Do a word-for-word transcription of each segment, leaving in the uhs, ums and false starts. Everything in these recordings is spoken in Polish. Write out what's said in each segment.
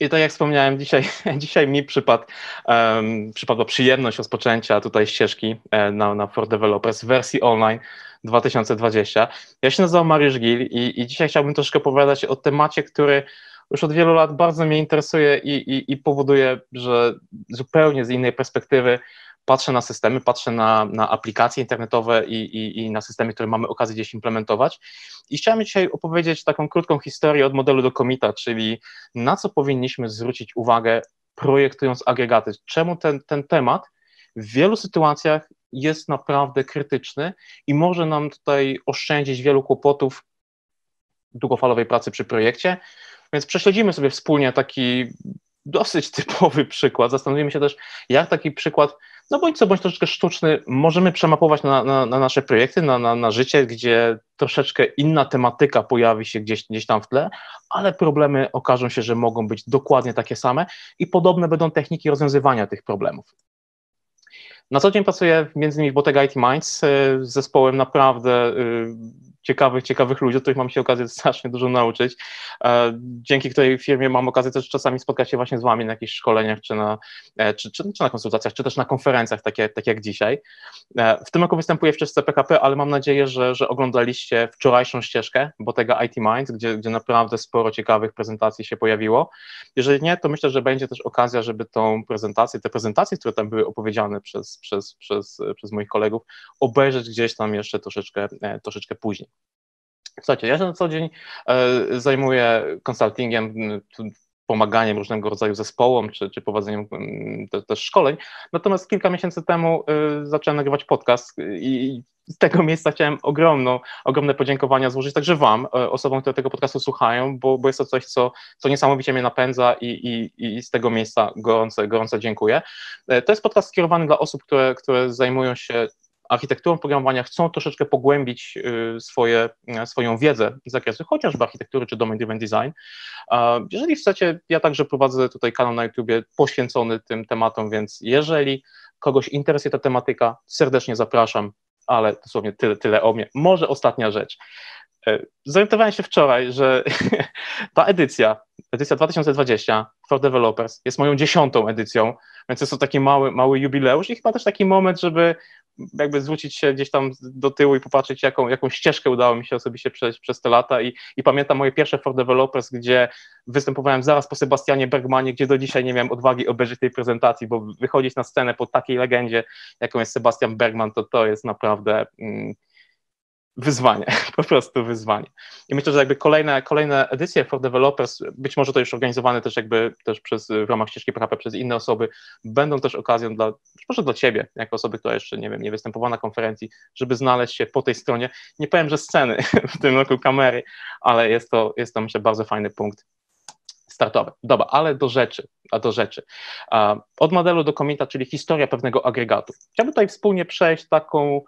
I tak jak wspomniałem, dzisiaj, dzisiaj mi przypadł, um, przypadła przyjemność rozpoczęcia tutaj ścieżki na, na four Developers w wersji online dwa tysiące dwudziestej. Ja się nazywam Mariusz Gil i, i dzisiaj chciałbym troszkę opowiadać o temacie, który już od wielu lat bardzo mnie interesuje i, i, i powoduje, że zupełnie z innej perspektywy patrzę na systemy, patrzę na, na aplikacje internetowe i, i, i na systemy, które mamy okazję gdzieś implementować. I chciałem dzisiaj opowiedzieć taką krótką historię od modelu do commita, czyli na co powinniśmy zwrócić uwagę, projektując agregaty. Czemu ten, ten temat w wielu sytuacjach jest naprawdę krytyczny i może nam tutaj oszczędzić wielu kłopotów długofalowej pracy przy projekcie. Więc prześledzimy sobie wspólnie taki dosyć typowy przykład. Zastanowimy się też, jak taki przykład, no bądź co, bądź troszeczkę sztuczny, możemy przemapować na, na, na nasze projekty, na, na, na życie, gdzie troszeczkę inna tematyka pojawi się gdzieś, gdzieś tam w tle, ale problemy okażą się, że mogą być dokładnie takie same i podobne będą techniki rozwiązywania tych problemów. Na co dzień pracuję między innymi w Bottega I T Minds z zespołem naprawdę ciekawych, ciekawych ludzi, od których mam się okazję strasznie dużo nauczyć, dzięki której firmie mam okazję też czasami spotkać się właśnie z wami na jakichś szkoleniach, czy na, czy, czy, czy na konsultacjach, czy też na konferencjach, tak jak, tak jak dzisiaj. W tym roku występuję w ścieżce P K P, ale mam nadzieję, że, że oglądaliście wczorajszą ścieżkę Bottega I T Minds, gdzie, gdzie naprawdę sporo ciekawych prezentacji się pojawiło. Jeżeli nie, to myślę, że będzie też okazja, żeby tą prezentację, te prezentacje, które tam były opowiedziane przez, przez, przez, przez moich kolegów, obejrzeć gdzieś tam jeszcze troszeczkę, troszeczkę później. Słuchajcie, ja się na co dzień y, zajmuję konsultingiem, pomaganiem różnego rodzaju zespołom, czy, czy prowadzeniem też te szkoleń, natomiast kilka miesięcy temu y, zacząłem nagrywać podcast i z tego miejsca chciałem ogromną, ogromne podziękowania złożyć także wam, y, osobom, które tego podcastu słuchają, bo, bo jest to coś, co, co niesamowicie mnie napędza i, i, i z tego miejsca gorąco, gorąco dziękuję. Y, to jest podcast skierowany dla osób, które, które zajmują się architekturą programowania, chcą troszeczkę pogłębić swoje, swoją wiedzę z zakresu chociażby architektury czy Domain Driven Design. Jeżeli chcecie, ja także prowadzę tutaj kanał na YouTubie poświęcony tym tematom, więc jeżeli kogoś interesuje ta tematyka, serdecznie zapraszam, ale dosłownie tyle, tyle o mnie. Może ostatnia rzecz. Zorientowałem się wczoraj, że ta edycja, edycja dwa tysiące dwudziesta four Developers jest moją dziesiątą edycją, więc jest to taki mały, mały jubileusz i chyba też taki moment, żeby jakby zwrócić się gdzieś tam do tyłu i popatrzeć, jaką, jaką ścieżkę udało mi się osobiście przejść przez te lata i, i pamiętam moje pierwsze four Developers, gdzie występowałem zaraz po Sebastianie Bergmanie, gdzie do dzisiaj nie miałem odwagi obejrzeć tej prezentacji, bo wychodzić na scenę po takiej legendzie, jaką jest Sebastian Bergman, to to jest naprawdę mm, wyzwanie, po prostu wyzwanie. I myślę, że jakby kolejne, kolejne edycje four Developers, być może to już organizowane też jakby też przez, w ramach ścieżki P H P przez inne osoby, będą też okazją dla, może dla ciebie, jako osoby, która jeszcze, nie wiem, nie występowała na konferencji, żeby znaleźć się po tej stronie. Nie powiem, że sceny w tym roku kamery, ale jest to, jest to myślę, bardzo fajny punkt startowy. Dobra, ale do rzeczy, a do rzeczy. Od modelu do commita, czyli historia pewnego agregatu. Chciałbym tutaj wspólnie przejść taką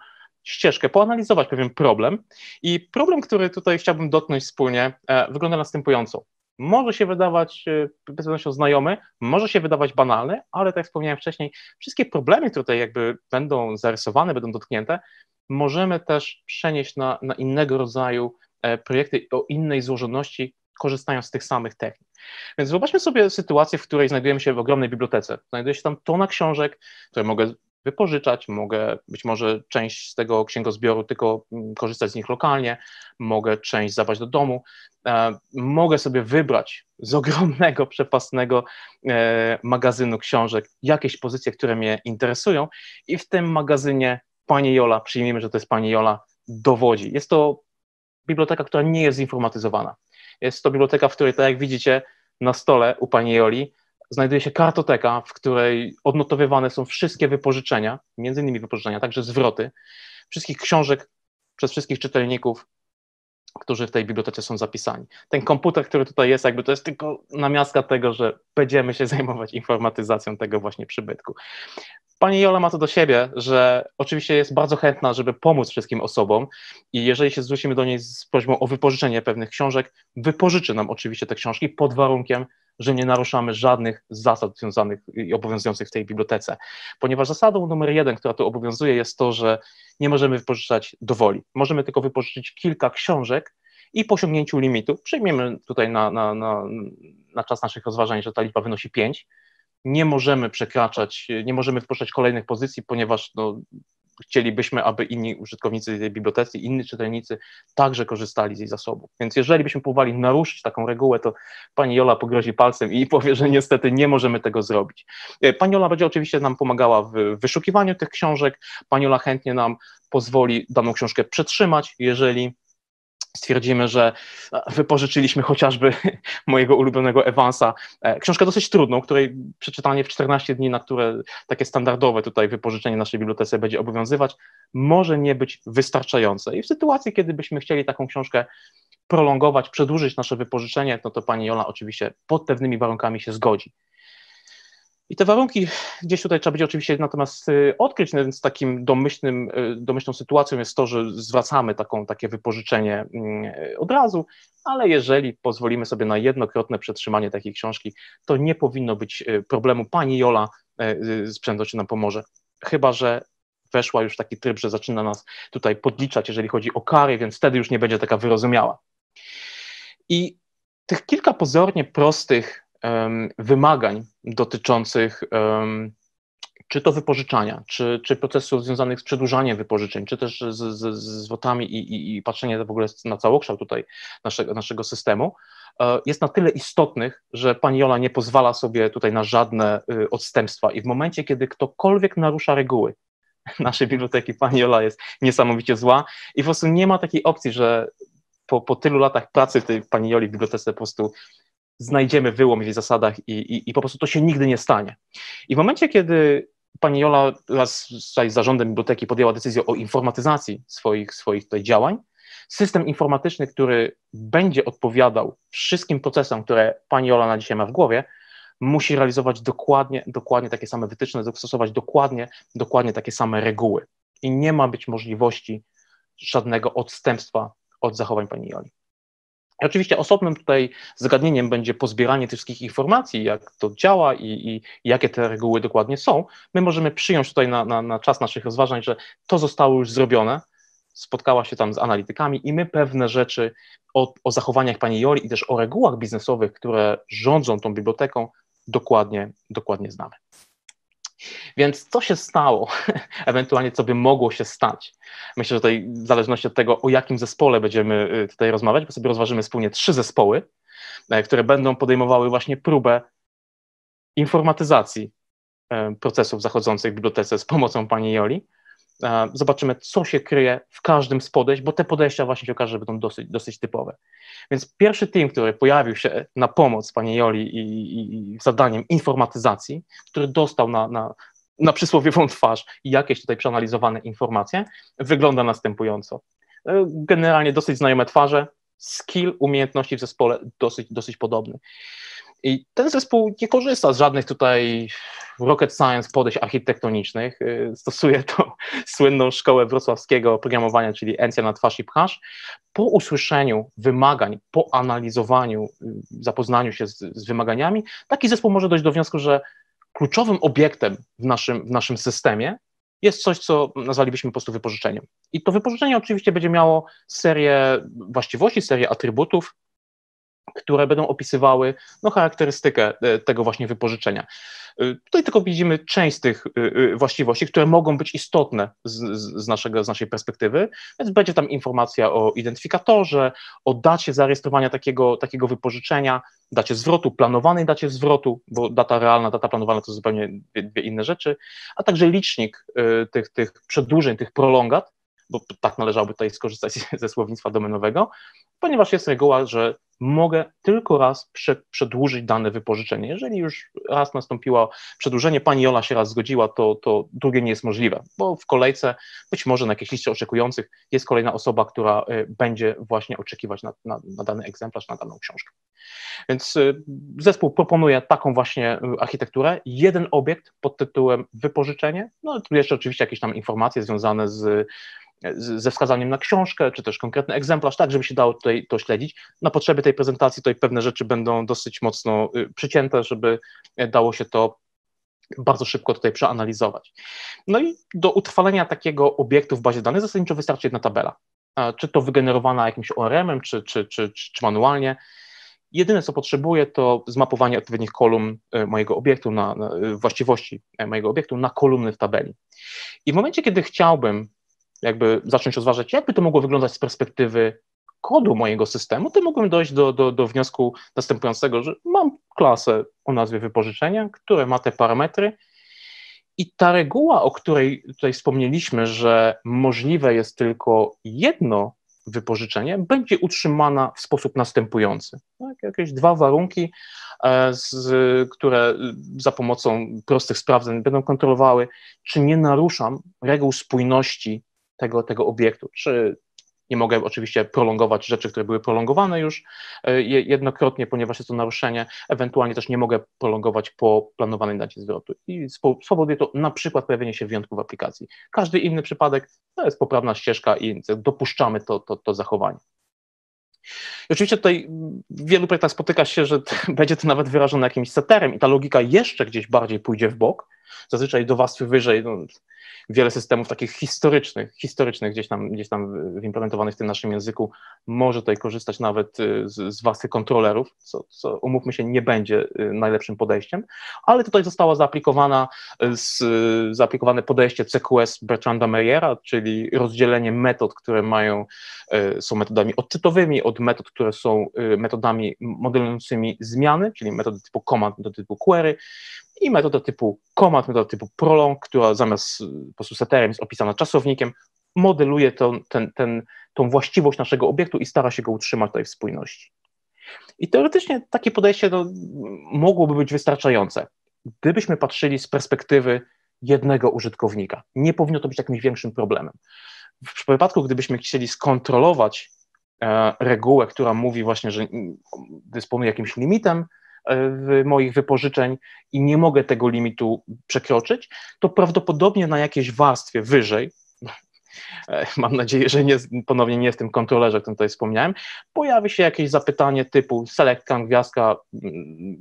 ścieżkę, poanalizować pewien problem i problem, który tutaj chciałbym dotknąć wspólnie, e, wygląda następująco. Może się wydawać e, bez pewnością znajomy, może się wydawać banalny, ale tak jak wspomniałem wcześniej, wszystkie problemy, które tutaj jakby będą zarysowane, będą dotknięte, możemy też przenieść na, na innego rodzaju e, projekty o innej złożoności, korzystając z tych samych technik. Więc wyobraźmy sobie sytuację, w której znajdujemy się w ogromnej bibliotece. Znajduje się tam tona książek, które mogę wypożyczać, mogę być może część z tego księgozbioru tylko korzystać z nich lokalnie, mogę część zabrać do domu, e, mogę sobie wybrać z ogromnego, przepastnego e, magazynu książek jakieś pozycje, które mnie interesują i w tym magazynie pani Jola, przyjmijmy, że to jest pani Jola, dowodzi. Jest to biblioteka, która nie jest zinformatyzowana. Jest to biblioteka, w której, tak jak widzicie, na stole u pani Joli znajduje się kartoteka, w której odnotowywane są wszystkie wypożyczenia, między innymi wypożyczenia, także zwroty, wszystkich książek przez wszystkich czytelników, którzy w tej bibliotece są zapisani. Ten komputer, który tutaj jest, jakby to jest tylko namiastka tego, że będziemy się zajmować informatyzacją tego właśnie przybytku. Pani Jola ma to do siebie, że oczywiście jest bardzo chętna, żeby pomóc wszystkim osobom i jeżeli się zwrócimy do niej z prośbą o wypożyczenie pewnych książek, wypożyczy nam oczywiście te książki pod warunkiem, że nie naruszamy żadnych zasad związanych i obowiązujących w tej bibliotece, ponieważ zasadą numer jeden, która tu obowiązuje, jest to, że nie możemy wypożyczać do woli. Możemy tylko wypożyczyć kilka książek i po osiągnięciu limitu, przyjmiemy tutaj na, na, na, na czas naszych rozważań, że ta liczba wynosi pięć, nie możemy przekraczać, nie możemy wpuszczać kolejnych pozycji, ponieważ no, chcielibyśmy, aby inni użytkownicy tej biblioteki, inni czytelnicy także korzystali z jej zasobu. Więc jeżeli byśmy próbowali naruszyć taką regułę, to pani Jola pogrozi palcem i powie, że niestety nie możemy tego zrobić. Pani Jola będzie oczywiście nam pomagała w wyszukiwaniu tych książek, pani Jola chętnie nam pozwoli daną książkę przetrzymać, jeżeli stwierdzimy, że wypożyczyliśmy chociażby mojego ulubionego Evansa, książkę dosyć trudną, której przeczytanie w czternaście dni, na które takie standardowe tutaj wypożyczenie naszej bibliotece będzie obowiązywać, może nie być wystarczające. I w sytuacji, kiedy byśmy chcieli taką książkę prolongować, przedłużyć nasze wypożyczenie, no to pani Jola oczywiście pod pewnymi warunkami się zgodzi. I te warunki gdzieś tutaj trzeba będzie oczywiście natomiast odkryć, więc takim domyślnym, domyślną sytuacją jest to, że zwracamy taką, takie wypożyczenie od razu, ale jeżeli pozwolimy sobie na jednokrotne przetrzymanie takiej książki, to nie powinno być problemu. Pani Jola z prędkością nam pomoże, chyba że weszła już taki tryb, że zaczyna nas tutaj podliczać, jeżeli chodzi o kary, więc wtedy już nie będzie taka wyrozumiała. I tych kilka pozornie prostych wymagań dotyczących um, czy to wypożyczania, czy, czy procesów związanych z przedłużaniem wypożyczeń, czy też z, z, z zwrotami i, i, i patrzenie w ogóle na całokształt tutaj naszego, naszego systemu, e, jest na tyle istotnych, że pani Jola nie pozwala sobie tutaj na żadne y, odstępstwa i w momencie, kiedy ktokolwiek narusza reguły naszej biblioteki, pani Jola jest niesamowicie zła i po prostu nie ma takiej opcji, że po, po tylu latach pracy tej pani Joli w bibliotece po prostu znajdziemy wyłom w jej zasadach i, i, i po prostu to się nigdy nie stanie. I w momencie, kiedy pani Jola wraz z zarządem biblioteki podjęła decyzję o informatyzacji swoich, swoich tutaj działań, system informatyczny, który będzie odpowiadał wszystkim procesom, które pani Jola na dzisiaj ma w głowie, musi realizować dokładnie, dokładnie takie same wytyczne, dostosować dokładnie, dokładnie takie same reguły. I nie ma być możliwości żadnego odstępstwa od zachowań pani Joli. I oczywiście osobnym tutaj zagadnieniem będzie pozbieranie tych wszystkich informacji, jak to działa i, i jakie te reguły dokładnie są. My możemy przyjąć tutaj na, na, na czas naszych rozważań, że to zostało już zrobione, spotkała się tam z analitykami i my pewne rzeczy o, o zachowaniach pani Joli i też o regułach biznesowych, które rządzą tą biblioteką, dokładnie, dokładnie znamy. Więc co się stało, ewentualnie co by mogło się stać? Myślę, że tutaj w zależności od tego, o jakim zespole będziemy tutaj rozmawiać, bo sobie rozważymy wspólnie trzy zespoły, które będą podejmowały właśnie próbę informatyzacji procesów zachodzących w bibliotece z pomocą pani Joli. Zobaczymy, co się kryje w każdym z podejść, bo te podejścia właśnie się okaże, że będą dosyć, dosyć typowe. Więc pierwszy team, który pojawił się na pomoc pani Joli i, i zadaniem informatyzacji, który dostał na, na, na przysłowiową twarz jakieś tutaj przeanalizowane informacje, wygląda następująco. Generalnie dosyć znajome twarze, skill, umiejętności w zespole dosyć, dosyć podobny. I ten zespół nie korzysta z żadnych tutaj rocket science podejść architektonicznych, stosuje tą słynną szkołę wrocławskiego programowania, czyli encja na twarz i pchasz. Po usłyszeniu wymagań, po analizowaniu, zapoznaniu się z, z wymaganiami, taki zespół może dojść do wniosku, że kluczowym obiektem w naszym, w naszym systemie jest coś, co nazwalibyśmy po prostu wypożyczeniem. I to wypożyczenie oczywiście będzie miało serię właściwości, serię atrybutów, które będą opisywały no, charakterystykę tego właśnie wypożyczenia. Tutaj tylko widzimy część z tych właściwości, które mogą być istotne z, z, naszego, z naszej perspektywy, więc będzie tam informacja o identyfikatorze, o dacie zarejestrowania takiego, takiego wypożyczenia, dacie zwrotu, planowanej dacie zwrotu, bo data realna, data planowana to zupełnie dwie, dwie inne rzeczy, a także licznik tych, tych przedłużeń, tych prolongat, bo tak należałoby tutaj skorzystać ze słownictwa domenowego, ponieważ jest reguła, że mogę tylko raz przedłużyć dane wypożyczenie. Jeżeli już raz nastąpiło przedłużenie, pani Jola się raz zgodziła, to, to drugie nie jest możliwe, bo w kolejce, być może na jakiejś liście oczekujących, jest kolejna osoba, która będzie właśnie oczekiwać na, na, na dany egzemplarz, na daną książkę. Więc zespół proponuje taką właśnie architekturę, jeden obiekt pod tytułem wypożyczenie, no tu jeszcze oczywiście jakieś tam informacje związane z ze wskazaniem na książkę, czy też konkretny egzemplarz, tak, żeby się dało tutaj to śledzić. Na potrzeby tej prezentacji tutaj pewne rzeczy będą dosyć mocno przycięte, żeby dało się to bardzo szybko tutaj przeanalizować. No i do utrwalenia takiego obiektu w bazie danych zasadniczo wystarczy jedna tabela. czy to wygenerowana jakimś O R M-em, czy, czy, czy, czy manualnie. Jedyne, co potrzebuję, to zmapowanie odpowiednich kolumn mojego obiektu, na, na właściwości mojego obiektu na kolumny w tabeli. I w momencie, kiedy chciałbym jakby zacząć rozważać, jakby to mogło wyglądać z perspektywy kodu mojego systemu, to mógłbym dojść do, do, do wniosku następującego, że mam klasę o nazwie wypożyczenia, która ma te parametry i ta reguła, o której tutaj wspomnieliśmy, że możliwe jest tylko jedno wypożyczenie, będzie utrzymana w sposób następujący. Tak? Jakieś dwa warunki, z, które za pomocą prostych sprawdzeń będą kontrolowały, czy nie naruszam reguł spójności tego, tego obiektu, czy nie mogę oczywiście prolongować rzeczy, które były prolongowane już jednokrotnie, ponieważ jest to naruszenie, ewentualnie też nie mogę prolongować po planowanej dacie zwrotu. I spowoduje to na przykład pojawienie się wyjątków w aplikacji. Każdy inny przypadek to jest poprawna ścieżka i dopuszczamy to, to, to zachowanie. I oczywiście tutaj w wielu projektach spotyka się, że będzie to nawet wyrażone jakimś seterem i ta logika jeszcze gdzieś bardziej pójdzie w bok, zazwyczaj do warstwy wyżej, no, wiele systemów takich historycznych, historycznych gdzieś tam, gdzieś tam implementowanych w tym naszym języku może tutaj korzystać nawet z, z warstwy kontrolerów, co, co umówmy się nie będzie najlepszym podejściem, ale tutaj zostało zaaplikowana z, zaaplikowane podejście C Q S Bertranda Meyera, czyli rozdzielenie metod, które mają, są metodami odczytowymi od metod, które są metodami modelującymi zmiany, czyli metody typu command do typu query, i metoda typu command, metoda typu prolong, która zamiast po prostu seterem jest opisana czasownikiem, modeluje tą, ten, ten, tą właściwość naszego obiektu i stara się go utrzymać tutaj w spójności. I teoretycznie takie podejście no, mogłoby być wystarczające, gdybyśmy patrzyli z perspektywy jednego użytkownika. Nie powinno to być jakimś większym problemem. W przypadku, gdybyśmy chcieli skontrolować e, regułę, która mówi właśnie, że dysponuje jakimś limitem, w moich wypożyczeń i nie mogę tego limitu przekroczyć, to prawdopodobnie na jakiejś warstwie wyżej, mam nadzieję, że nie, ponownie nie w tym kontrolerze, o którym tutaj wspomniałem, pojawi się jakieś zapytanie typu select can gwiazdka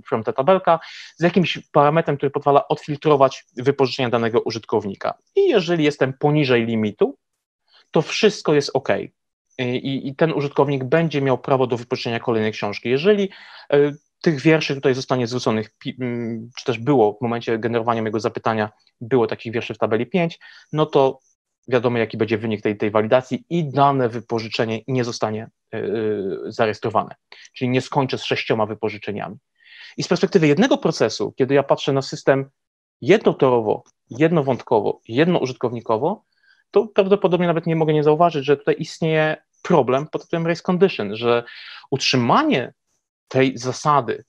from ta tabelka z jakimś parametrem, który pozwala odfiltrować wypożyczenia danego użytkownika. I jeżeli jestem poniżej limitu, to wszystko jest ok. I, i ten użytkownik będzie miał prawo do wypożyczenia kolejnej książki. Jeżeli tych wierszy tutaj zostanie zwróconych, czy też było w momencie generowania mojego zapytania, było takich wierszy w tabeli pięć, no to wiadomo, jaki będzie wynik tej, tej walidacji i dane wypożyczenie nie zostanie yy, zarejestrowane, czyli nie skończę z sześcioma wypożyczeniami. I z perspektywy jednego procesu, kiedy ja patrzę na system jednotorowo, jednowątkowo, jednoużytkownikowo, to prawdopodobnie nawet nie mogę nie zauważyć, że tutaj istnieje problem pod tytułem race condition, że utrzymanie tej zasady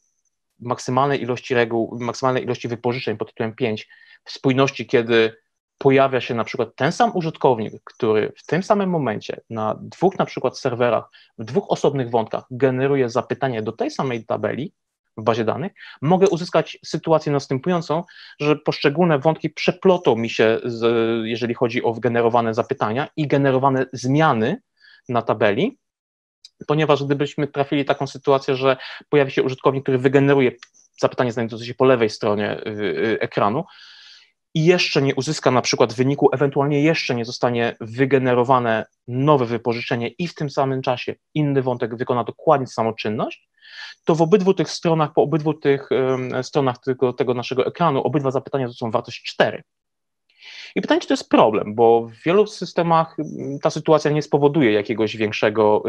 maksymalnej ilości reguł, maksymalnej ilości wypożyczeń pod tytułem pięć w spójności, kiedy pojawia się na przykład ten sam użytkownik, który w tym samym momencie na dwóch na przykład serwerach, w dwóch osobnych wątkach generuje zapytanie do tej samej tabeli w bazie danych, mogę uzyskać sytuację następującą, że poszczególne wątki przeplotą mi się, z, jeżeli chodzi o generowane zapytania i generowane zmiany na tabeli, ponieważ gdybyśmy trafili w taką sytuację, że pojawi się użytkownik, który wygeneruje zapytanie znajdujące się po lewej stronie ekranu i jeszcze nie uzyska na przykład wyniku, ewentualnie jeszcze nie zostanie wygenerowane nowe wypożyczenie i w tym samym czasie inny wątek wykona dokładnie samą czynność, to w obydwu tych stronach, po obydwu tych um, stronach tego, tego naszego ekranu obydwa zapytania to są wartość cztery. I pytanie, czy to jest problem, bo w wielu systemach ta sytuacja nie spowoduje jakiegoś większego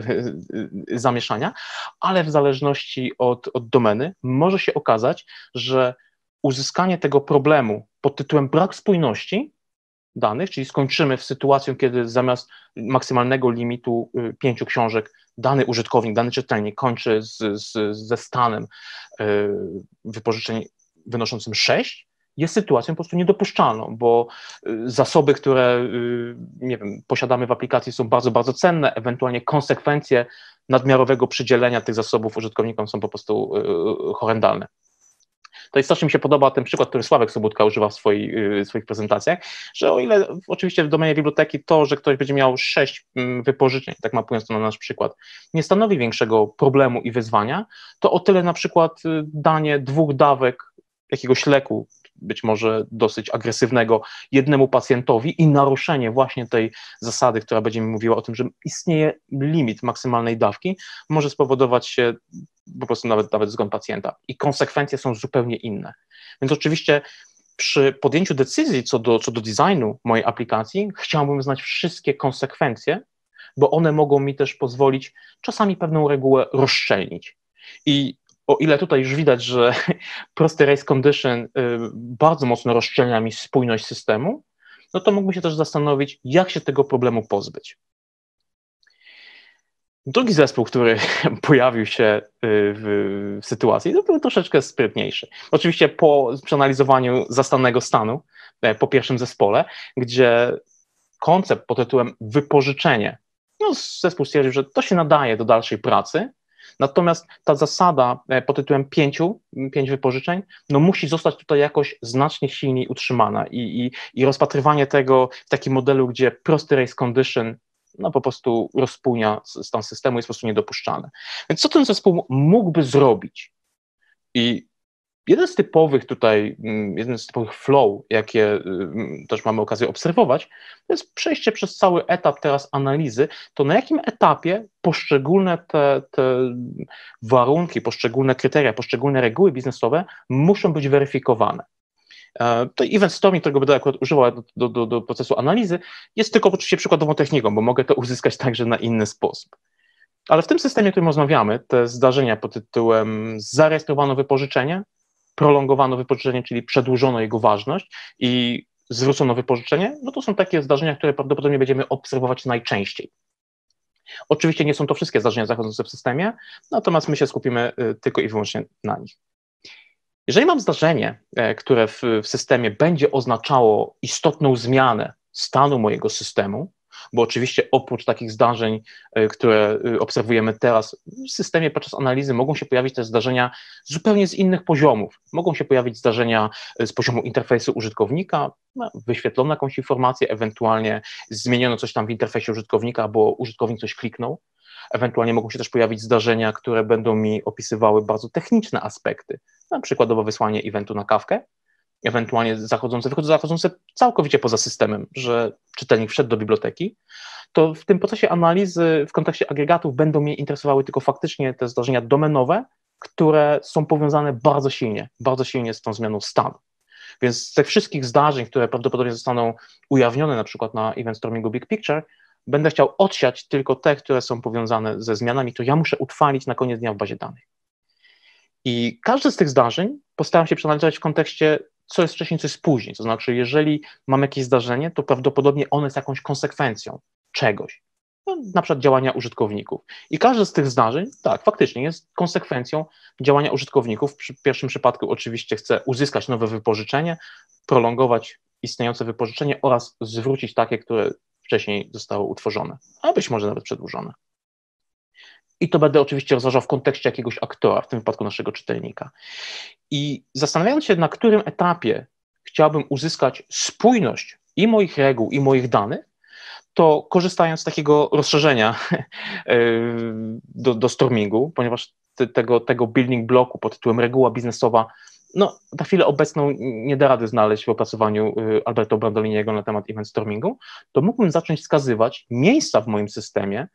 zamieszania, ale w zależności od, od domeny może się okazać, że uzyskanie tego problemu pod tytułem brak spójności danych, czyli skończymy w sytuacją, kiedy zamiast maksymalnego limitu pięciu książek dany użytkownik, dany czytelnik kończy z, z, ze stanem wypożyczeń wynoszącym sześć, jest sytuacją po prostu niedopuszczalną, bo zasoby, które nie wiem, posiadamy w aplikacji są bardzo, bardzo cenne, ewentualnie konsekwencje nadmiarowego przydzielenia tych zasobów użytkownikom są po prostu horrendalne. Tutaj strasznie mi się podoba ten przykład, który Sławek Sobótka używa w swoich, w swoich prezentacjach, że o ile oczywiście w domenie biblioteki to, że ktoś będzie miał sześć wypożyczeń, tak mapując to na nasz przykład, nie stanowi większego problemu i wyzwania, to o tyle na przykład danie dwóch dawek jakiegoś leku, być może dosyć agresywnego jednemu pacjentowi i naruszenie właśnie tej zasady, która będzie mi mówiła o tym, że istnieje limit maksymalnej dawki, może spowodować się po prostu nawet, nawet zgon pacjenta i konsekwencje są zupełnie inne. Więc oczywiście przy podjęciu decyzji co do, co do designu mojej aplikacji chciałbym znać wszystkie konsekwencje, bo one mogą mi też pozwolić czasami pewną regułę rozszczelnić. I o ile tutaj już widać, że prosty race condition bardzo mocno rozszczelnia mi spójność systemu, no to mógłbym się też zastanowić, jak się tego problemu pozbyć. Drugi zespół, który pojawił się w sytuacji, to był troszeczkę sprytniejszy. Oczywiście po przeanalizowaniu zastanego stanu, po pierwszym zespole, gdzie koncept pod tytułem wypożyczenie, no zespół stwierdził, że to się nadaje do dalszej pracy, natomiast ta zasada pod tytułem pięciu, pięć wypożyczeń, no musi zostać tutaj jakoś znacznie silniej utrzymana i, i, i rozpatrywanie tego w takim modelu, gdzie prosty race condition no po prostu rozpłynia stan systemu, jest po prostu niedopuszczalne. Więc co ten zespół mógłby zrobić? I jeden z typowych tutaj, jeden z typowych flow, jakie też mamy okazję obserwować, to jest przejście przez cały etap teraz analizy, to na jakim etapie poszczególne te, te warunki, poszczególne kryteria, poszczególne reguły biznesowe muszą być weryfikowane. To event storming, którego będę akurat używał do, do, do procesu analizy, jest tylko oczywiście przykładową techniką, bo mogę to uzyskać także na inny sposób. Ale w tym systemie, o którym rozmawiamy, te zdarzenia pod tytułem zarejestrowano wypożyczenie, prolongowano wypożyczenie, czyli przedłużono jego ważność i zwrócono wypożyczenie, no to są takie zdarzenia, które prawdopodobnie będziemy obserwować najczęściej. Oczywiście nie są to wszystkie zdarzenia zachodzące w systemie, natomiast my się skupimy tylko i wyłącznie na nich. Jeżeli mam zdarzenie, które w, w systemie będzie oznaczało istotną zmianę stanu mojego systemu, bo oczywiście oprócz takich zdarzeń, które obserwujemy teraz w systemie podczas analizy, mogą się pojawić też zdarzenia zupełnie z innych poziomów. Mogą się pojawić zdarzenia z poziomu interfejsu użytkownika, wyświetlono jakąś informację, ewentualnie zmieniono coś tam w interfejsie użytkownika, bo użytkownik coś kliknął. Ewentualnie mogą się też pojawić zdarzenia, które będą mi opisywały bardzo techniczne aspekty, na przykładowo wysłanie eventu na kawkę, ewentualnie zachodzące, zachodzące całkowicie poza systemem, że czytelnik wszedł do biblioteki, to w tym procesie analizy w kontekście agregatów będą mnie interesowały tylko faktycznie te zdarzenia domenowe, które są powiązane bardzo silnie, bardzo silnie z tą zmianą stanu. Więc z tych wszystkich zdarzeń, które prawdopodobnie zostaną ujawnione na przykład na event stormingu Big Picture, będę chciał odsiać tylko te, które są powiązane ze zmianami, to ja muszę utrwalić na koniec dnia w bazie danych. I każde z tych zdarzeń postaram się przeanalizować w kontekście co jest wcześniej, co jest później. To znaczy, jeżeli mam jakieś zdarzenie, to prawdopodobnie ono jest jakąś konsekwencją czegoś, no, na przykład działania użytkowników. I każde z tych zdarzeń, tak, faktycznie jest konsekwencją działania użytkowników. W pierwszym przypadku oczywiście chcę uzyskać nowe wypożyczenie, prolongować istniejące wypożyczenie oraz zwrócić takie, które wcześniej zostały utworzone, a być może nawet przedłużone. I to będę oczywiście rozważał w kontekście jakiegoś aktora, w tym wypadku naszego czytelnika. I zastanawiając się, na którym etapie chciałbym uzyskać spójność i moich reguł, i moich danych, to korzystając z takiego rozszerzenia do, do stormingu, ponieważ te, tego, tego building bloku pod tytułem reguła biznesowa, no na chwilę obecną nie da rady znaleźć w opracowaniu Alberta Brandoliniego na temat event stormingu, to mógłbym zacząć wskazywać miejsca w moim systemie,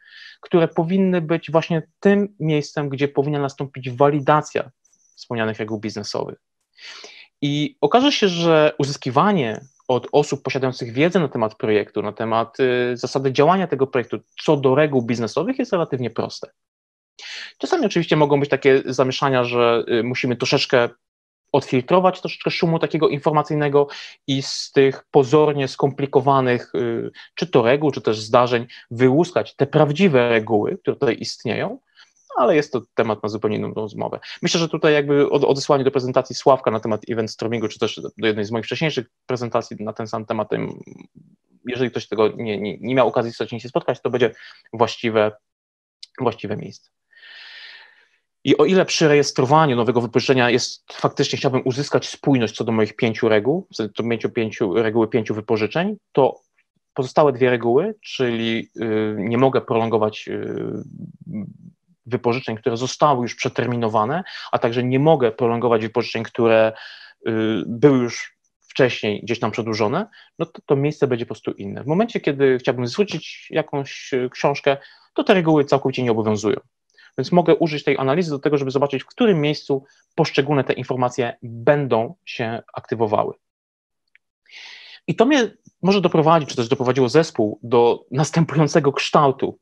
które powinny być właśnie tym miejscem, gdzie powinna nastąpić walidacja wspomnianych reguł biznesowych. I okaże się, że uzyskiwanie od osób posiadających wiedzę na temat projektu, na temat y, zasady działania tego projektu co do reguł biznesowych jest relatywnie proste. Czasami oczywiście mogą być takie zamieszania, że y, musimy troszeczkę odfiltrować troszeczkę szumu takiego informacyjnego i z tych pozornie skomplikowanych y, czy to reguł, czy też zdarzeń wyłuskać te prawdziwe reguły, które tutaj istnieją, ale jest to temat na zupełnie inną rozmowę. Myślę, że tutaj jakby od, odesłanie do prezentacji Sławka na temat event stormingu, czy też do jednej z moich wcześniejszych prezentacji na ten sam temat, jeżeli ktoś tego nie, nie, nie miał okazji wcześniej się spotkać, to będzie właściwe, właściwe miejsce. I o ile przy rejestrowaniu nowego wypożyczenia jest faktycznie chciałbym uzyskać spójność co do moich pięciu reguł, co do pięciu, pięciu, reguły pięciu wypożyczeń, to pozostałe dwie reguły, czyli y, nie mogę prolongować y, wypożyczeń, które zostały już przeterminowane, a także nie mogę prolongować wypożyczeń, które były już wcześniej gdzieś tam przedłużone, no to to miejsce będzie po prostu inne. W momencie, kiedy chciałbym zwrócić jakąś książkę, to te reguły całkowicie nie obowiązują. Więc mogę użyć tej analizy do tego, żeby zobaczyć, w którym miejscu poszczególne te informacje będą się aktywowały. I to mnie może doprowadzić, czy też doprowadziło zespół do następującego kształtu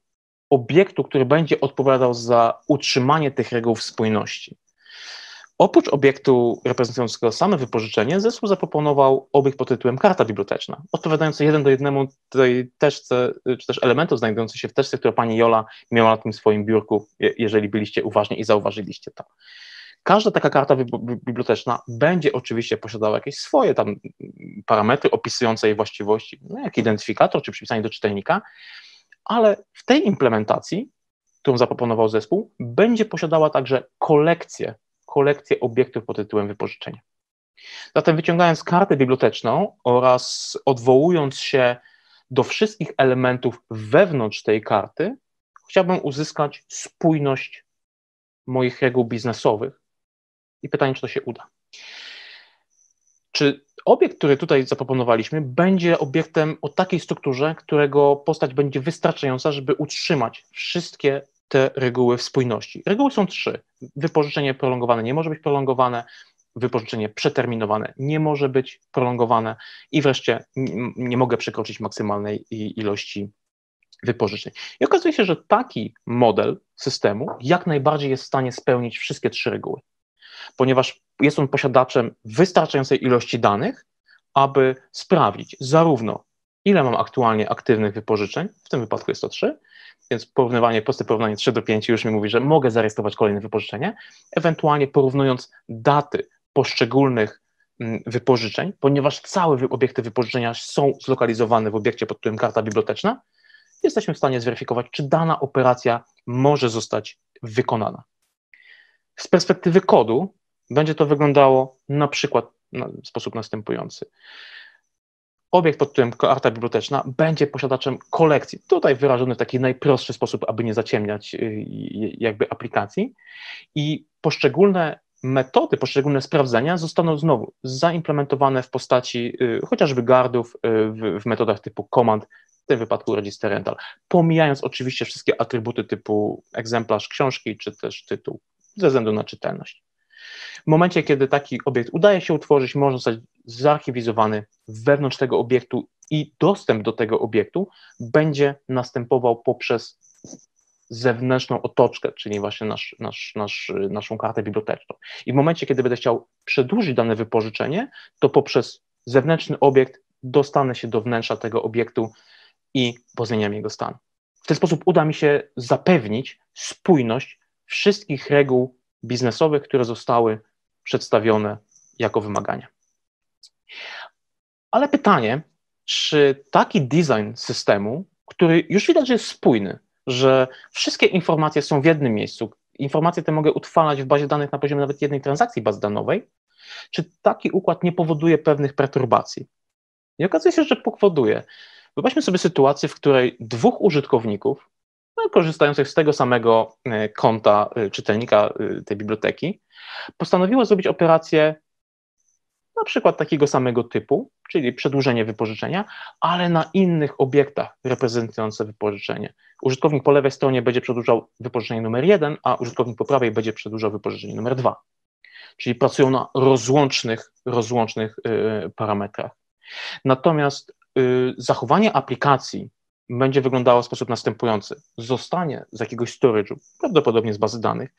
obiektu, który będzie odpowiadał za utrzymanie tych reguł spójności. Oprócz obiektu reprezentującego same wypożyczenie, zespół zaproponował obiekt pod tytułem karta biblioteczna, odpowiadający jeden do jednemu tej teczce, czy też elementów znajdujących się w teczce, którą pani Jola miała na tym swoim biurku, jeżeli byliście uważni i zauważyliście to. Każda taka karta biblioteczna będzie oczywiście posiadała jakieś swoje tam parametry opisujące jej właściwości, no jak identyfikator czy przypisanie do czytelnika, ale w tej implementacji, którą zaproponował zespół, będzie posiadała także kolekcję, kolekcję obiektów pod tytułem wypożyczenie. Zatem wyciągając kartę biblioteczną oraz odwołując się do wszystkich elementów wewnątrz tej karty, chciałbym uzyskać spójność moich reguł biznesowych. I pytanie, czy to się uda. Czy obiekt, który tutaj zaproponowaliśmy, będzie obiektem o takiej strukturze, którego postać będzie wystarczająca, żeby utrzymać wszystkie te reguły w spójności. Reguły są trzy. Wypożyczenie prolongowane nie może być prolongowane, wypożyczenie przeterminowane nie może być prolongowane i wreszcie nie mogę przekroczyć maksymalnej ilości wypożyczeń. I okazuje się, że taki model systemu jak najbardziej jest w stanie spełnić wszystkie trzy reguły, ponieważ jest on posiadaczem wystarczającej ilości danych, aby sprawdzić zarówno ile mam aktualnie aktywnych wypożyczeń, w tym wypadku jest to trzy, więc porównywanie, proste porównanie trzy do pięciu już mi mówi, że mogę zarejestrować kolejne wypożyczenie, ewentualnie porównując daty poszczególnych wypożyczeń, ponieważ całe obiekty wypożyczenia są zlokalizowane w obiekcie pod tytułem karta biblioteczna, jesteśmy w stanie zweryfikować, czy dana operacja może zostać wykonana. Z perspektywy kodu będzie to wyglądało na przykład w sposób następujący. Obiekt pod tytułem karta biblioteczna będzie posiadaczem kolekcji, tutaj wyrażony w taki najprostszy sposób, aby nie zaciemniać jakby aplikacji i poszczególne metody, poszczególne sprawdzenia zostaną znowu zaimplementowane w postaci chociażby guardów w metodach typu command, w tym wypadku register rental, pomijając oczywiście wszystkie atrybuty typu egzemplarz książki czy też tytuł ze względu na czytelność. W momencie, kiedy taki obiekt udaje się utworzyć, może zostać zarchiwizowany wewnątrz tego obiektu i dostęp do tego obiektu będzie następował poprzez zewnętrzną otoczkę, czyli właśnie nasz, nasz, nasz, naszą kartę biblioteczną. I w momencie, kiedy będę chciał przedłużyć dane wypożyczenie, to poprzez zewnętrzny obiekt dostanę się do wnętrza tego obiektu i pozmieniam jego stan. W ten sposób uda mi się zapewnić spójność wszystkich reguł biznesowych, które zostały przedstawione jako wymagania. Ale pytanie, czy taki design systemu, który już widać, że jest spójny, że wszystkie informacje są w jednym miejscu, informacje te mogę utrwalać w bazie danych na poziomie nawet jednej transakcji bazdanowej, czy taki układ nie powoduje pewnych perturbacji? I okazuje się, że powoduje. Wyobraźmy sobie sytuację, w której dwóch użytkowników korzystających z tego samego konta czytelnika tej biblioteki, postanowiło zrobić operację na przykład takiego samego typu, czyli przedłużenie wypożyczenia, ale na innych obiektach reprezentujące wypożyczenie. Użytkownik po lewej stronie będzie przedłużał wypożyczenie numer jeden, a użytkownik po prawej będzie przedłużał wypożyczenie numer dwa. Czyli pracują na rozłącznych, rozłącznych yy, parametrach. Natomiast yy, zachowanie aplikacji będzie wyglądało w sposób następujący. Zostanie z jakiegoś storage'u, prawdopodobnie z bazy danych,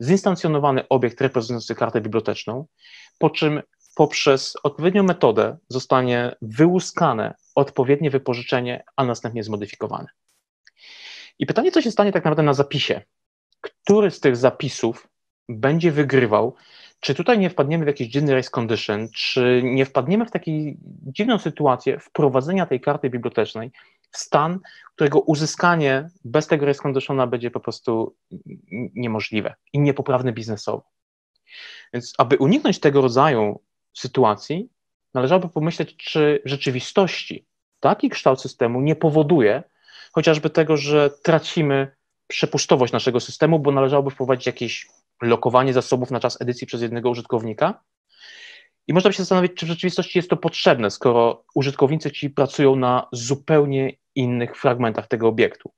zinstancjonowany obiekt reprezentujący kartę biblioteczną, po czym poprzez odpowiednią metodę zostanie wyłuskane odpowiednie wypożyczenie, a następnie zmodyfikowane. I pytanie, co się stanie tak naprawdę na zapisie? Który z tych zapisów będzie wygrywał? Czy tutaj nie wpadniemy w jakiś dziwny race condition? Czy nie wpadniemy w taką dziwną sytuację wprowadzenia tej karty bibliotecznej w stan, którego uzyskanie bez tego race conditiona będzie po prostu niemożliwe i niepoprawne biznesowo? Więc aby uniknąć tego rodzaju sytuacji, należałoby pomyśleć, czy w rzeczywistości taki kształt systemu nie powoduje chociażby tego, że tracimy przepustowość naszego systemu, bo należałoby wprowadzić jakieś lokowanie zasobów na czas edycji przez jednego użytkownika I można by się zastanowić, czy w rzeczywistości jest to potrzebne, skoro użytkownicy ci pracują na zupełnie innych fragmentach tego obiektu.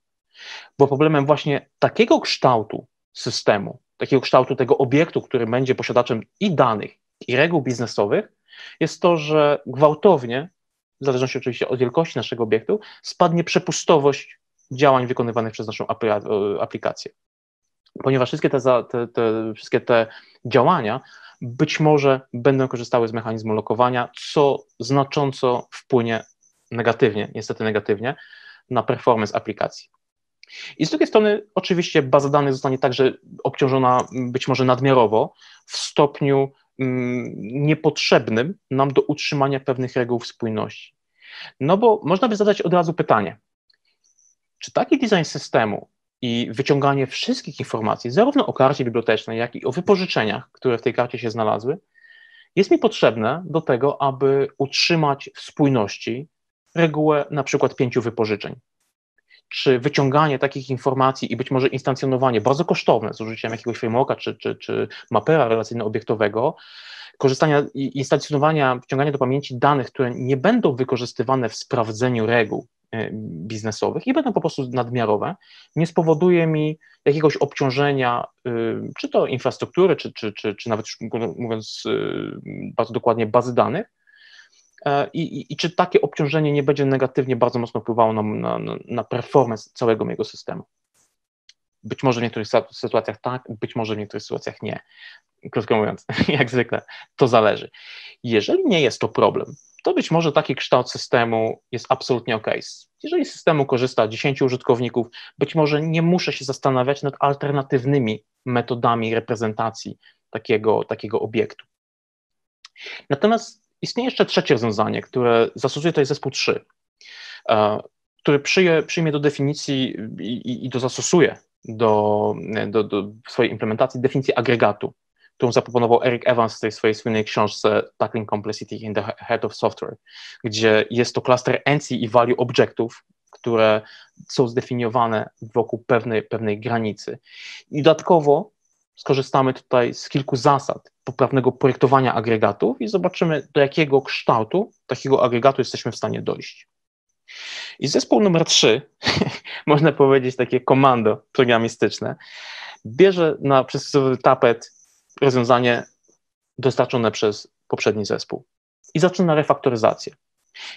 Bo problemem właśnie takiego kształtu systemu, takiego kształtu tego obiektu, który będzie posiadaczem i danych, i reguł biznesowych, jest to, że gwałtownie, w zależności oczywiście od wielkości naszego obiektu, spadnie przepustowość działań wykonywanych przez naszą aplikację. Ponieważ wszystkie te, te, te, wszystkie te działania być może będą korzystały z mechanizmu lokowania, co znacząco wpłynie negatywnie, niestety negatywnie, na performance aplikacji. I z drugiej strony oczywiście baza danych zostanie także obciążona być może nadmiarowo w stopniu mm, niepotrzebnym nam do utrzymania pewnych reguł spójności. No bo można by zadać od razu pytanie, czy taki design systemu i wyciąganie wszystkich informacji, zarówno o karcie bibliotecznej, jak i o wypożyczeniach, które w tej karcie się znalazły, jest mi potrzebne do tego, aby utrzymać w spójności regułę na przykład pięciu wypożyczeń. Czy wyciąganie takich informacji i być może instancjonowanie, bardzo kosztowne, z użyciem jakiegoś frameworka czy, czy, czy mapera relacyjno-obiektowego, korzystania i instancjonowania, wciągania do pamięci danych, które nie będą wykorzystywane w sprawdzeniu reguł biznesowych i będą po prostu nadmiarowe, nie spowoduje mi jakiegoś obciążenia, czy to infrastruktury, czy, czy, czy, czy nawet, mówiąc bardzo dokładnie, bazy danych, I, i, i czy takie obciążenie nie będzie negatywnie bardzo mocno wpływało na, na, na performance całego mojego systemu? Być może w niektórych sytuacjach tak, być może w niektórych sytuacjach nie. Krótko mówiąc, jak zwykle, to zależy. Jeżeli nie jest to problem, to być może taki kształt systemu jest absolutnie ok. Jeżeli z systemu korzysta dziesięciu użytkowników, być może nie muszę się zastanawiać nad alternatywnymi metodami reprezentacji takiego, takiego obiektu. Natomiast istnieje jeszcze trzecie rozwiązanie, które zastosuje tutaj zespół trzy, który przyje, przyjmie do definicji i, i do zastosuje do, do, do swojej implementacji definicję agregatu, którą zaproponował Eric Evans w tej swojej słynnej książce Tackling Complexity in the Head of Software, gdzie jest to klaster entity i value objectów, które są zdefiniowane wokół pewnej, pewnej granicy. I dodatkowo skorzystamy tutaj z kilku zasad poprawnego projektowania agregatów i zobaczymy, do jakiego kształtu takiego agregatu jesteśmy w stanie dojść. I zespół numer trzy, można powiedzieć takie komando programistyczne, bierze na przysłowiowy tapet rozwiązanie dostarczone przez poprzedni zespół i zaczyna refaktoryzację.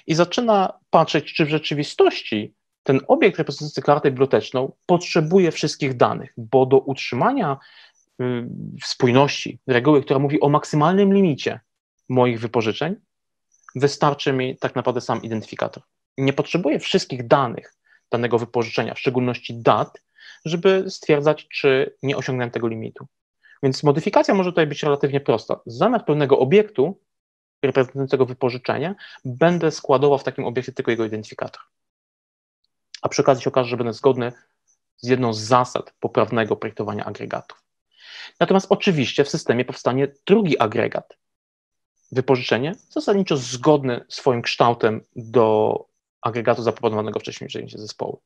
I zaczyna patrzeć, czy w rzeczywistości ten obiekt reprezentujący kartę biblioteczną potrzebuje wszystkich danych, bo do utrzymania spójności, reguły, która mówi o maksymalnym limicie moich wypożyczeń, wystarczy mi tak naprawdę sam identyfikator. Nie potrzebuję wszystkich danych danego wypożyczenia, w szczególności dat, żeby stwierdzać, czy nie osiągnąłem tego limitu. Więc modyfikacja może tutaj być relatywnie prosta. Zamiast pełnego obiektu reprezentującego wypożyczenie, będę składował w takim obiekcie tylko jego identyfikator. A przy okazji się okaże, że będę zgodny z jedną z zasad poprawnego projektowania agregatów. Natomiast oczywiście w systemie powstanie drugi agregat, wypożyczenie zasadniczo zgodny swoim kształtem do agregatu zaproponowanego wcześniej w zajęciu zespołu.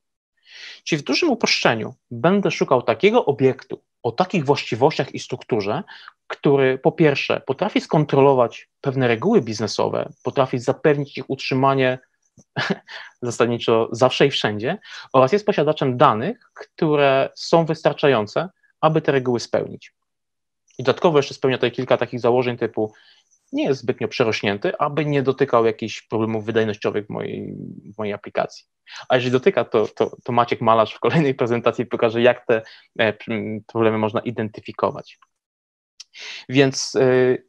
Czyli w dużym uproszczeniu będę szukał takiego obiektu o takich właściwościach i strukturze, który po pierwsze potrafi skontrolować pewne reguły biznesowe, potrafi zapewnić ich utrzymanie zasadniczo zawsze i wszędzie oraz jest posiadaczem danych, które są wystarczające, aby te reguły spełnić. I dodatkowo jeszcze spełnia tutaj kilka takich założeń typu nie jest zbytnio przerośnięty, aby nie dotykał jakichś problemów wydajnościowych w mojej, w mojej aplikacji. A jeżeli dotyka, to, to, to Maciek Malarz w kolejnej prezentacji pokaże, jak te problemy można identyfikować. Więc yy,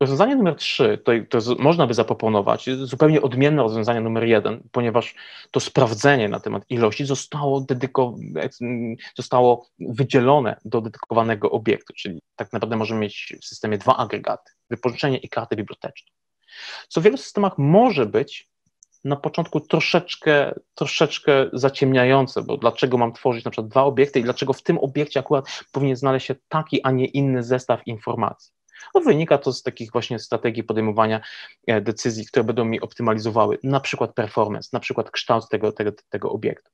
rozwiązanie numer trzy, to, to z, można by zaproponować zupełnie odmienne rozwiązanie numer jeden, ponieważ to sprawdzenie na temat ilości zostało, dedyko, zostało wydzielone do dedykowanego obiektu, czyli tak naprawdę możemy mieć w systemie dwa agregaty, wypożyczenie i karty biblioteczne. Co w wielu systemach może być na początku troszeczkę, troszeczkę zaciemniające, bo dlaczego mam tworzyć na przykład dwa obiekty i dlaczego w tym obiekcie akurat powinien znaleźć się taki, a nie inny zestaw informacji. No, wynika to z takich właśnie strategii podejmowania decyzji, które będą mi optymalizowały na przykład performance, na przykład kształt tego, tego, tego obiektu.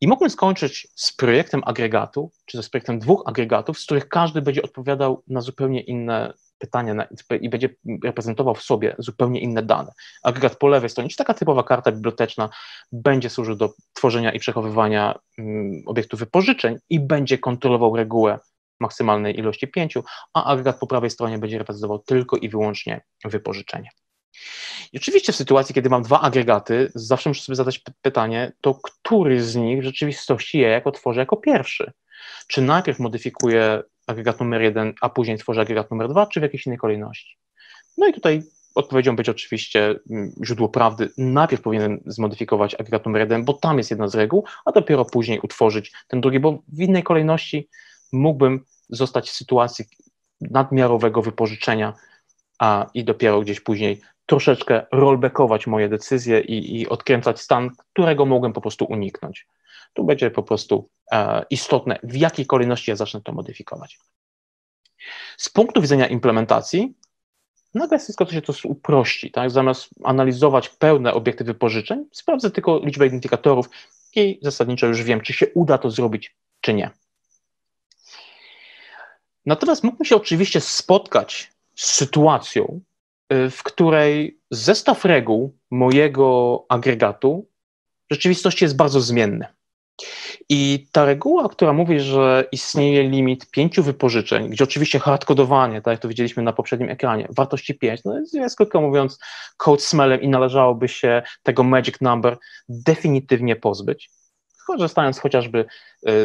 I mogłem skończyć z projektem agregatu, czy z projektem dwóch agregatów, z których każdy będzie odpowiadał na zupełnie inne pytania na, i będzie reprezentował w sobie zupełnie inne dane. Agregat po lewej stronie, czy taka typowa karta biblioteczna, będzie służył do tworzenia i przechowywania um, obiektów wypożyczeń i będzie kontrolował regułę maksymalnej ilości pięciu, a agregat po prawej stronie będzie reprezentował tylko i wyłącznie wypożyczenie. I oczywiście w sytuacji, kiedy mam dwa agregaty, zawsze muszę sobie zadać pytanie, to który z nich w rzeczywistości ja jako tworzę jako pierwszy? Czy najpierw modyfikuję agregat numer jeden, a później tworzę agregat numer dwa, czy w jakiejś innej kolejności? No i tutaj odpowiedzią będzie oczywiście źródło prawdy. Najpierw powinienem zmodyfikować agregat numer jeden, bo tam jest jedna z reguł, a dopiero później utworzyć ten drugi, bo w innej kolejności mógłbym zostać w sytuacji nadmiarowego wypożyczenia a, i dopiero gdzieś później troszeczkę rollbackować moje decyzje i, i odkręcać stan, którego mogłem po prostu uniknąć. Tu będzie po prostu e, istotne, w jakiej kolejności ja zacznę to modyfikować. Z punktu widzenia implementacji nagle wszystko to się to uprości. Tak? Zamiast analizować pełne obiekty wypożyczeń, sprawdzę tylko liczbę identyfikatorów i zasadniczo już wiem, czy się uda to zrobić, czy nie. Natomiast mógłbym się oczywiście spotkać z sytuacją, w której zestaw reguł mojego agregatu w rzeczywistości jest bardzo zmienny. I ta reguła, która mówi, że istnieje limit pięciu wypożyczeń, gdzie oczywiście hardkodowanie, tak jak to widzieliśmy na poprzednim ekranie, wartości pięć, no jest, krótko mówiąc, code smellem i należałoby się tego magic number definitywnie pozbyć, korzystając chociażby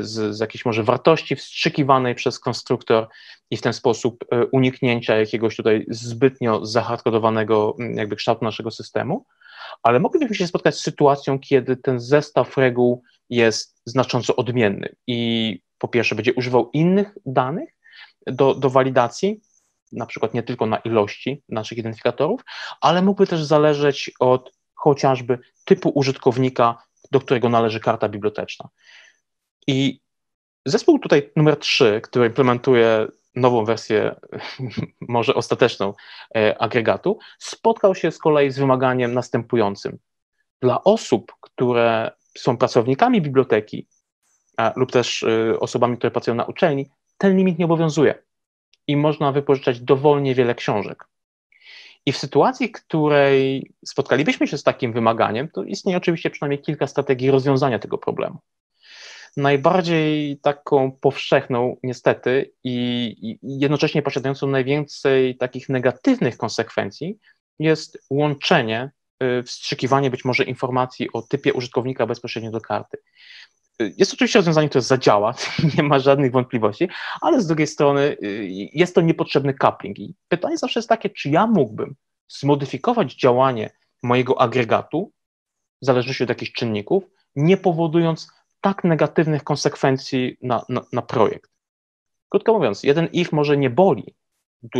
z, z jakiejś może wartości wstrzykiwanej przez konstruktor i w ten sposób uniknięcia jakiegoś tutaj zbytnio zahardkodowanego jakby kształtu naszego systemu, ale moglibyśmy się spotkać z sytuacją, kiedy ten zestaw reguł jest znacząco odmienny i po pierwsze będzie używał innych danych do, do walidacji, na przykład nie tylko na ilości naszych identyfikatorów, ale mógłby też zależeć od chociażby typu użytkownika, do którego należy karta biblioteczna. I zespół tutaj numer trzy, który implementuje nową wersję, może ostateczną, e, agregatu, spotkał się z kolei z wymaganiem następującym. Dla osób, które są pracownikami biblioteki a, lub też y, osobami, które pracują na uczelni, ten limit nie obowiązuje i można wypożyczać dowolnie wiele książek. I w sytuacji, w której spotkalibyśmy się z takim wymaganiem, to istnieje oczywiście przynajmniej kilka strategii rozwiązania tego problemu. Najbardziej taką powszechną niestety i jednocześnie posiadającą najwięcej takich negatywnych konsekwencji jest łączenie, wstrzykiwanie być może informacji o typie użytkownika bezpośrednio do karty. Jest oczywiście rozwiązanie, które zadziała, nie ma żadnych wątpliwości, ale z drugiej strony jest to niepotrzebny coupling. I pytanie zawsze jest takie, czy ja mógłbym zmodyfikować działanie mojego agregatu w zależności od jakichś czynników, nie powodując tak negatywnych konsekwencji na, na, na projekt. Krótko mówiąc, jeden if może nie boli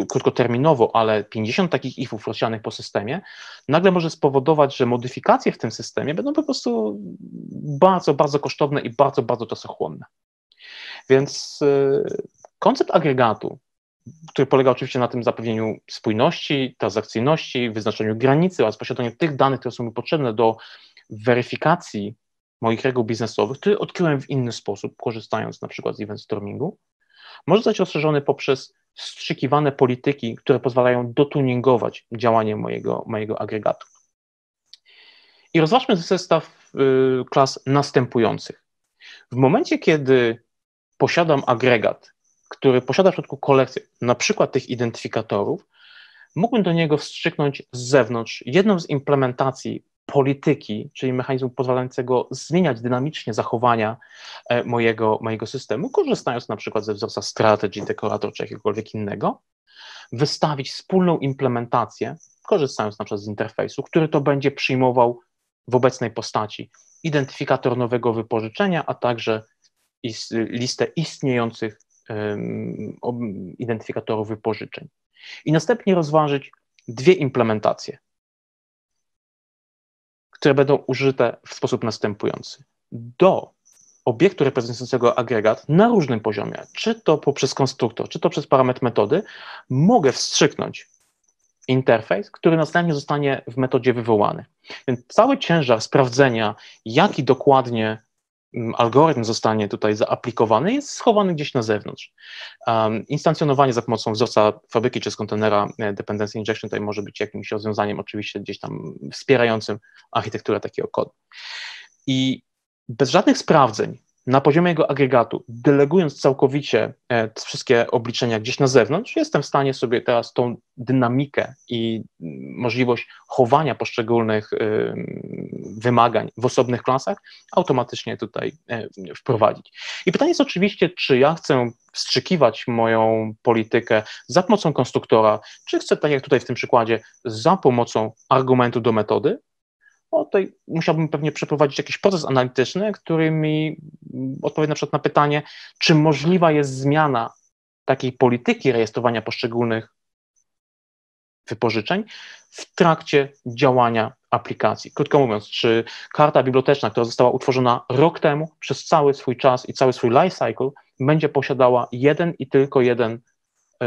krótkoterminowo, ale pięćdziesiąt takich ifów rozsianych po systemie nagle może spowodować, że modyfikacje w tym systemie będą po prostu bardzo, bardzo kosztowne i bardzo, bardzo czasochłonne. Więc yy, koncept agregatu, który polega oczywiście na tym zapewnieniu spójności, transakcyjności, wyznaczeniu granicy oraz posiadaniu tych danych, które są mi potrzebne do weryfikacji moich reguł biznesowych, które odkryłem w inny sposób, korzystając na przykład z event stormingu, może zostać rozszerzony poprzez wstrzykiwane polityki, które pozwalają dotuningować działanie mojego, mojego agregatu. I rozważmy zestaw y, klas następujących. W momencie, kiedy posiadam agregat, który posiada w środku kolekcję, na przykład tych identyfikatorów, mógłbym do niego wstrzyknąć z zewnątrz jedną z implementacji polityki, czyli mechanizmu pozwalającego zmieniać dynamicznie zachowania mojego, mojego systemu, korzystając na przykład ze wzorca strategy, dekorator czy jakiegokolwiek innego, wystawić wspólną implementację, korzystając na przykład z interfejsu, który to będzie przyjmował w obecnej postaci identyfikator nowego wypożyczenia, a także is, listę istniejących um, identyfikatorów wypożyczeń. I następnie rozważyć dwie implementacje, które będą użyte w sposób następujący. Do obiektu reprezentującego agregat na różnym poziomie, czy to poprzez konstruktor, czy to przez parametr metody, mogę wstrzyknąć interfejs, który następnie zostanie w metodzie wywołany. Więc cały ciężar sprawdzenia, jaki dokładnie algorytm zostanie tutaj zaaplikowany, jest schowany gdzieś na zewnątrz. Um, instancjonowanie za pomocą wzorca fabryki czy z kontenera dependency injection tutaj może być jakimś rozwiązaniem oczywiście gdzieś tam wspierającym architekturę takiego kodu. I bez żadnych sprawdzeń na poziomie jego agregatu, delegując całkowicie e, wszystkie obliczenia gdzieś na zewnątrz, jestem w stanie sobie teraz tą dynamikę i możliwość chowania poszczególnych e, wymagań w osobnych klasach automatycznie tutaj e, wprowadzić. I pytanie jest oczywiście, czy ja chcę wstrzykiwać moją politykę za pomocą konstruktora, czy chcę, tak jak tutaj w tym przykładzie, za pomocą argumentu do metody. No to musiałbym pewnie przeprowadzić jakiś proces analityczny, który mi odpowie na przykład na pytanie, czy możliwa jest zmiana takiej polityki rejestrowania poszczególnych wypożyczeń w trakcie działania aplikacji. Krótko mówiąc, czy karta biblioteczna, która została utworzona rok temu, przez cały swój czas i cały swój life cycle będzie posiadała jeden i tylko jeden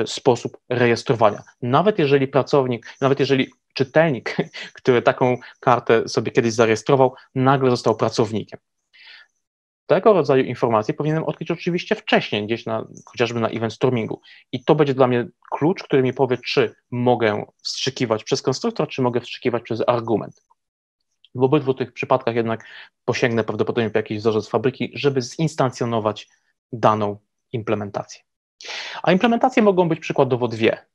sposób rejestrowania. Nawet jeżeli pracownik, nawet jeżeli czytelnik, który taką kartę sobie kiedyś zarejestrował, nagle został pracownikiem. Tego rodzaju informacje powinienem odkryć oczywiście wcześniej, gdzieś na, chociażby na event streamingu. I to będzie dla mnie klucz, który mi powie, czy mogę wstrzykiwać przez konstruktor, czy mogę wstrzykiwać przez argument. W obydwu tych przypadkach jednak posięgnę prawdopodobnie po jakiś wzorzec fabryki, żeby zinstancjonować daną implementację. A implementacje mogą być przykładowo dwie.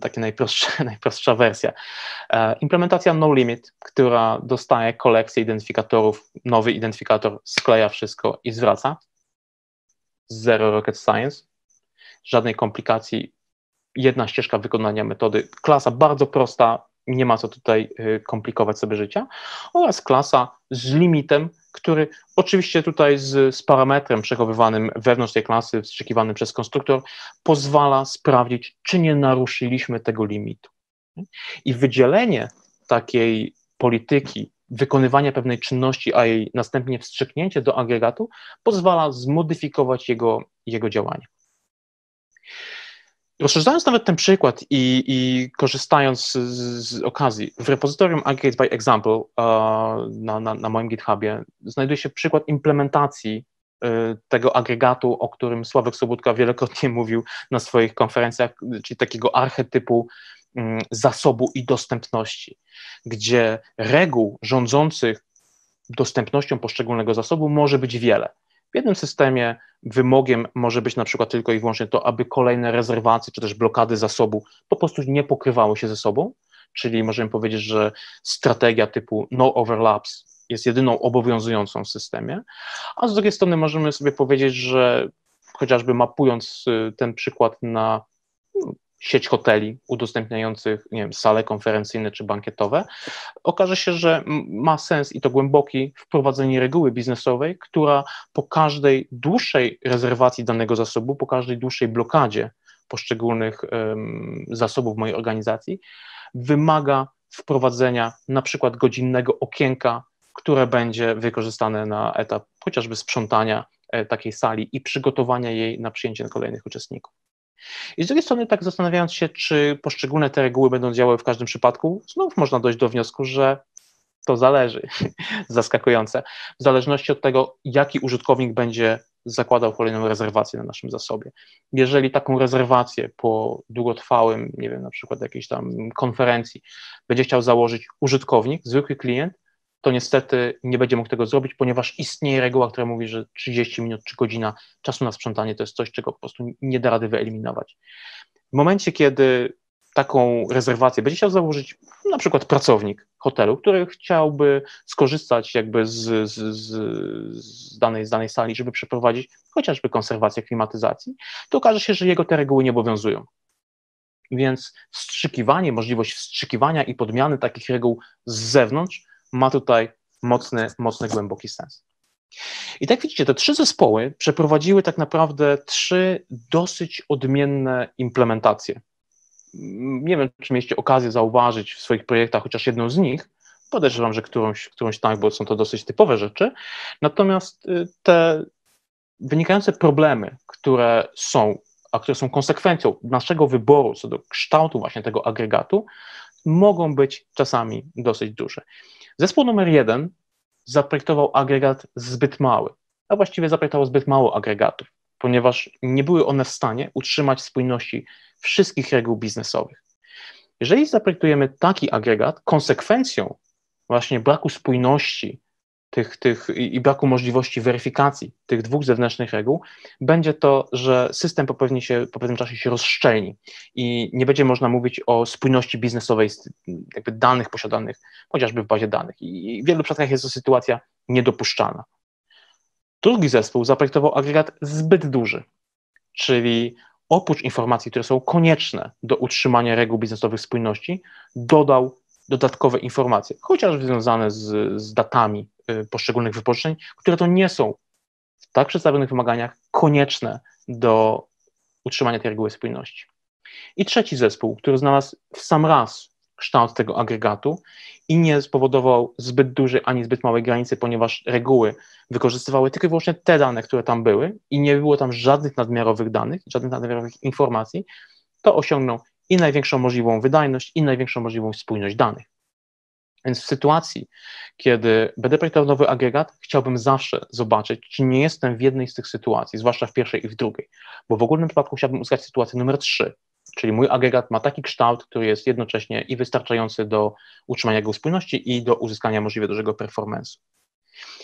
Taka najprostsza, najprostsza wersja. Implementacja no limit, która dostaje kolekcję identyfikatorów, nowy identyfikator skleja wszystko i zwraca. Zero rocket science, żadnej komplikacji, jedna ścieżka wykonania metody. Klasa bardzo prosta, nie ma co tutaj komplikować sobie życia. Oraz klasa z limitem, który oczywiście tutaj z, z parametrem przechowywanym wewnątrz tej klasy, wstrzykiwanym przez konstruktor, pozwala sprawdzić, czy nie naruszyliśmy tego limitu. I wydzielenie takiej polityki wykonywania pewnej czynności, a jej następnie wstrzyknięcie do agregatu pozwala zmodyfikować jego, jego działanie. Rozszerzając nawet ten przykład i, i korzystając z, z okazji, w repozytorium Aggregate by Example uh, na, na, na moim GitHubie znajduje się przykład implementacji y, tego agregatu, o którym Sławek Sobótka wielokrotnie mówił na swoich konferencjach, czyli takiego archetypu y, zasobu i dostępności, gdzie reguł rządzących dostępnością poszczególnego zasobu może być wiele. W jednym systemie wymogiem może być na przykład tylko i wyłącznie to, aby kolejne rezerwacje czy też blokady zasobu po prostu nie pokrywały się ze sobą, czyli możemy powiedzieć, że strategia typu no overlaps jest jedyną obowiązującą w systemie, a z drugiej strony możemy sobie powiedzieć, że chociażby mapując ten przykład na sieć hoteli udostępniających, nie wiem, sale konferencyjne czy bankietowe, okaże się, że ma sens i to głęboki wprowadzenie reguły biznesowej, która po każdej dłuższej rezerwacji danego zasobu, po każdej dłuższej blokadzie poszczególnych um, zasobów mojej organizacji wymaga wprowadzenia na przykład godzinnego okienka, które będzie wykorzystane na etap chociażby sprzątania e, takiej sali i przygotowania jej na przyjęcie kolejnych uczestników. I z drugiej strony, tak zastanawiając się, czy poszczególne te reguły będą działały w każdym przypadku, znów można dojść do wniosku, że to zależy, zaskakujące, w zależności od tego, jaki użytkownik będzie zakładał kolejną rezerwację na naszym zasobie. Jeżeli taką rezerwację po długotrwałym, nie wiem, na przykład jakiejś tam konferencji będzie chciał założyć użytkownik, zwykły klient, to niestety nie będzie mógł tego zrobić, ponieważ istnieje reguła, która mówi, że trzydzieści minut czy godzina czasu na sprzątanie to jest coś, czego po prostu nie da rady wyeliminować. W momencie, kiedy taką rezerwację będzie chciał założyć na przykład pracownik hotelu, który chciałby skorzystać jakby z, z, z, danej, z danej sali, żeby przeprowadzić chociażby konserwację klimatyzacji, to okaże się, że jego te reguły nie obowiązują. Więc wstrzykiwanie, możliwość wstrzykiwania i podmiany takich reguł z zewnątrz ma tutaj mocny, mocny, głęboki sens. I tak widzicie, te trzy zespoły przeprowadziły tak naprawdę trzy dosyć odmienne implementacje. Nie wiem, czy mieliście okazję zauważyć w swoich projektach chociaż jedną z nich, podejrzewam, że którąś, którąś tak, bo są to dosyć typowe rzeczy, natomiast te wynikające problemy, które są, a które są konsekwencją naszego wyboru co do kształtu właśnie tego agregatu, mogą być czasami dosyć duże. Zespół numer jeden zaprojektował agregat zbyt mały, a właściwie zaprojektował zbyt mało agregatów, ponieważ nie były one w stanie utrzymać spójności wszystkich reguł biznesowych. Jeżeli zaprojektujemy taki agregat, konsekwencją właśnie braku spójności tych, tych i braku możliwości weryfikacji tych dwóch zewnętrznych reguł, będzie to, że system po, pewnie się, po pewnym czasie się rozszczelni i nie będzie można mówić o spójności biznesowej jakby danych posiadanych, chociażby w bazie danych. I w wielu przypadkach jest to sytuacja niedopuszczalna. Drugi zespół zaprojektował agregat zbyt duży, czyli oprócz informacji, które są konieczne do utrzymania reguł biznesowych spójności, dodał dodatkowe informacje, chociażby związane z, z datami y, poszczególnych wypożyczeń, które to nie są w tak przedstawionych wymaganiach konieczne do utrzymania tej reguły spójności. I trzeci zespół, który znalazł w sam raz kształt tego agregatu i nie spowodował zbyt dużej ani zbyt małej granicy, ponieważ reguły wykorzystywały tylko i wyłącznie te dane, które tam były i nie było tam żadnych nadmiarowych danych, żadnych nadmiarowych informacji, to osiągnął i największą możliwą wydajność, i największą możliwą spójność danych. Więc w sytuacji, kiedy będę projektował nowy agregat, chciałbym zawsze zobaczyć, czy nie jestem w jednej z tych sytuacji, zwłaszcza w pierwszej i w drugiej, bo w ogólnym przypadku chciałbym uzyskać sytuację numer trzy, czyli mój agregat ma taki kształt, który jest jednocześnie i wystarczający do utrzymania jego spójności i do uzyskania możliwie dużego performance'u.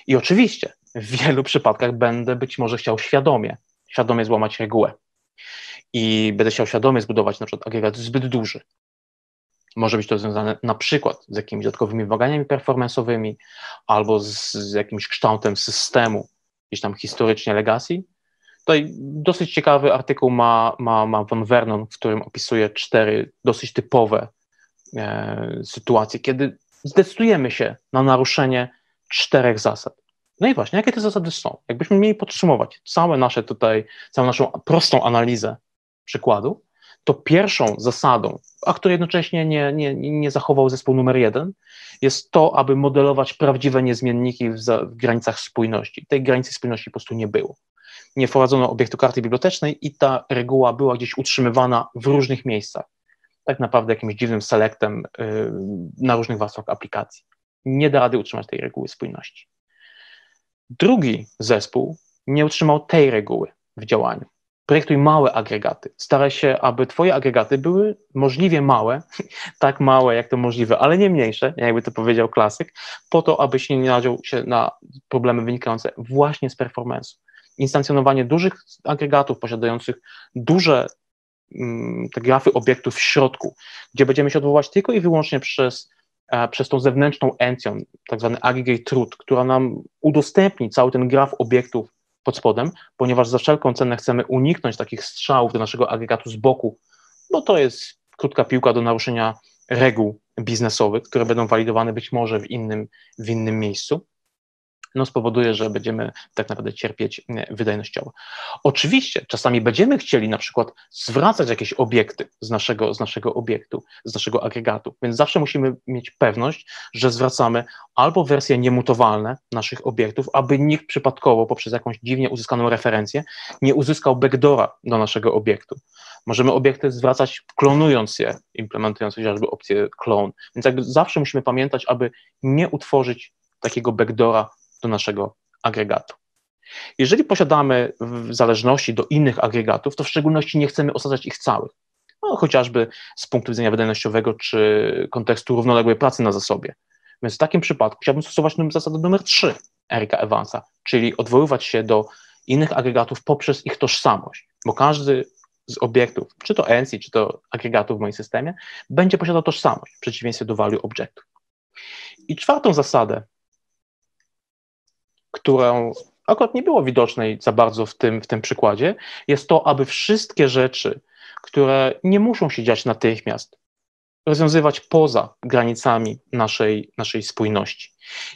I oczywiście w wielu przypadkach będę być może chciał świadomie, świadomie złamać regułę. I będę chciał świadomie zbudować na przykład agregat zbyt duży. Może być to związane na przykład z jakimiś dodatkowymi wymaganiami performance'owymi albo z, z jakimś kształtem systemu, gdzieś tam historycznie legacy. Tutaj dosyć ciekawy artykuł ma, ma, ma von Vernon, w którym opisuje cztery dosyć typowe e, sytuacje, kiedy zdecydujemy się na naruszenie czterech zasad. No i właśnie, jakie te zasady są? Jakbyśmy mieli podsumować całe nasze tutaj, całą naszą prostą analizę przykładu, to pierwszą zasadą, a której jednocześnie nie, nie, nie zachował zespół numer jeden, jest to, aby modelować prawdziwe niezmienniki w, za, w granicach spójności. Tej granicy spójności po prostu nie było. Nie wprowadzono obiektu karty bibliotecznej i ta reguła była gdzieś utrzymywana w różnych miejscach. Tak naprawdę jakimś dziwnym selektem yy, na różnych warstwach aplikacji. Nie da rady utrzymać tej reguły spójności. Drugi zespół nie utrzymał tej reguły w działaniu. Projektuj małe agregaty. Staraj się, aby twoje agregaty były możliwie małe, tak małe jak to możliwe, ale nie mniejsze, jakby to powiedział klasyk, po to, abyś nie nadział się na problemy wynikające właśnie z performance'u. Instancjonowanie dużych agregatów posiadających duże mm, te grafy obiektów w środku, gdzie będziemy się odwoływać tylko i wyłącznie przez przez tą zewnętrzną encją, tak zwany aggregate root, która nam udostępni cały ten graf obiektów pod spodem, ponieważ za wszelką cenę chcemy uniknąć takich strzałów do naszego agregatu z boku, bo to jest krótka piłka do naruszenia reguł biznesowych, które będą walidowane być może w innym, w innym miejscu. No spowoduje, że będziemy tak naprawdę cierpieć wydajność ciała. Oczywiście czasami będziemy chcieli na przykład zwracać jakieś obiekty z naszego, z naszego obiektu, z naszego agregatu, więc zawsze musimy mieć pewność, że zwracamy albo wersje niemutowalne naszych obiektów, aby nikt przypadkowo poprzez jakąś dziwnie uzyskaną referencję nie uzyskał backdoora do naszego obiektu. Możemy obiekty zwracać klonując je, implementując chociażby opcję clone, więc jakby zawsze musimy pamiętać, aby nie utworzyć takiego backdoora do naszego agregatu. Jeżeli posiadamy w zależności do innych agregatów, to w szczególności nie chcemy osadzać ich całych, no, chociażby z punktu widzenia wydajnościowego czy kontekstu równoległej pracy na zasobie. Więc w takim przypadku chciałbym stosować zasadę numer trzy Erica Evansa, czyli odwoływać się do innych agregatów poprzez ich tożsamość, bo każdy z obiektów, czy to encji, czy to agregatów w moim systemie, będzie posiadał tożsamość w przeciwieństwie do value objectu. I czwartą zasadę, którą akurat nie było widocznej za bardzo w tym, w tym przykładzie, jest to, aby wszystkie rzeczy, które nie muszą się dziać natychmiast, rozwiązywać poza granicami naszej, naszej spójności.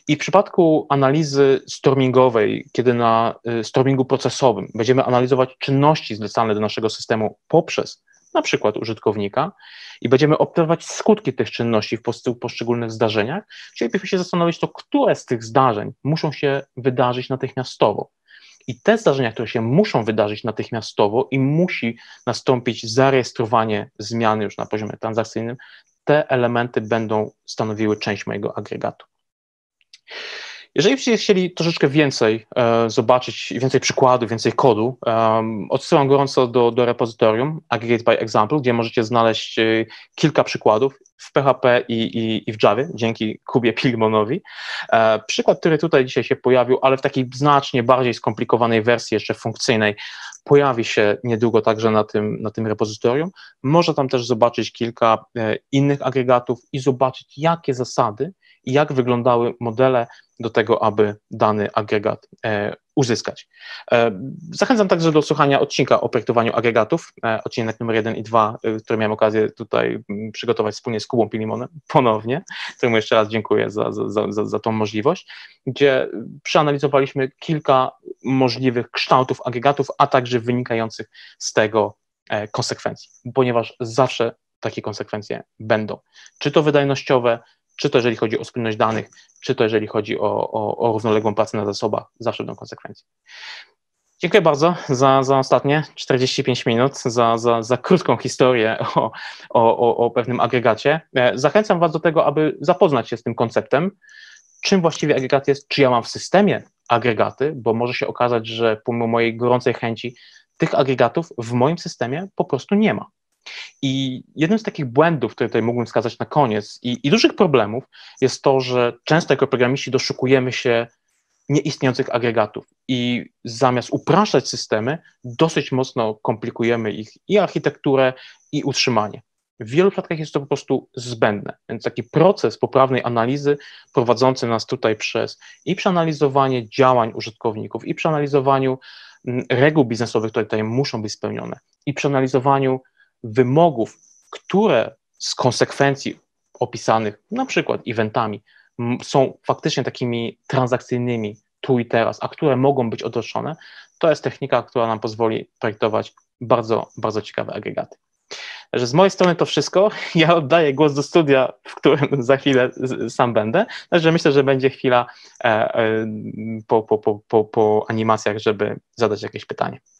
I w przypadku analizy stormingowej, kiedy na stormingu procesowym będziemy analizować czynności zlecane do naszego systemu poprzez na przykład użytkownika i będziemy obserwować skutki tych czynności w poszczególnych zdarzeniach, chcielibyśmy się zastanowić, to które z tych zdarzeń muszą się wydarzyć natychmiastowo I te zdarzenia, które się muszą wydarzyć natychmiastowo i musi nastąpić zarejestrowanie zmiany już na poziomie transakcyjnym, te elementy będą stanowiły część mojego agregatu. Jeżeli byście chcieli troszeczkę więcej e, zobaczyć, więcej przykładów, więcej kodu, e, odsyłam gorąco do, do repozytorium Aggregate by Example, gdzie możecie znaleźć e, kilka przykładów w P H P i, i, i w Javie, dzięki Kubie Pilgmanowi. E, przykład, który tutaj dzisiaj się pojawił, ale w takiej znacznie bardziej skomplikowanej wersji jeszcze funkcyjnej, pojawi się niedługo także na tym, na tym repozytorium. Można tam też zobaczyć kilka e, innych agregatów i zobaczyć, jakie zasady i jak wyglądały modele do tego, aby dany agregat e, uzyskać. E, zachęcam także do słuchania odcinka o projektowaniu agregatów, e, odcinek numer jeden i dwa, e, który miałem okazję tutaj m, przygotować wspólnie z Kubą Pilimonem ponownie, któremu jeszcze raz dziękuję za, za, za, za tą możliwość, gdzie przeanalizowaliśmy kilka możliwych kształtów agregatów, a także wynikających z tego e, konsekwencji, ponieważ zawsze takie konsekwencje będą. Czy to wydajnościowe, czy to jeżeli chodzi o spójność danych, czy to jeżeli chodzi o, o, o równoległą pracę na zasobach, zawsze będą konsekwencje. Dziękuję bardzo za, za ostatnie czterdzieści pięć minut, za, za, za krótką historię o, o, o pewnym agregacie. Zachęcam Was do tego, aby zapoznać się z tym konceptem, czym właściwie agregat jest, czy ja mam w systemie agregaty, bo może się okazać, że pomimo mojej gorącej chęci tych agregatów w moim systemie po prostu nie ma. I jednym z takich błędów, które tutaj mógłbym wskazać na koniec i, i dużych problemów jest to, że często jako programiści doszukujemy się nieistniejących agregatów i zamiast upraszczać systemy, dosyć mocno komplikujemy ich i architekturę, i utrzymanie. W wielu przypadkach jest to po prostu zbędne, więc taki proces poprawnej analizy prowadzący nas tutaj przez i przeanalizowanie działań użytkowników, i przeanalizowaniu reguł biznesowych, które tutaj muszą być spełnione, i przeanalizowaniu wymogów, które z konsekwencji opisanych na przykład eventami są faktycznie takimi transakcyjnymi tu i teraz, a które mogą być odroczone, to jest technika, która nam pozwoli projektować bardzo, bardzo ciekawe agregaty. Także z mojej strony to wszystko. Ja oddaję głos do studia, w którym za chwilę sam będę. Także myślę, że będzie chwila po, po, po, po, po animacjach, żeby zadać jakieś pytanie.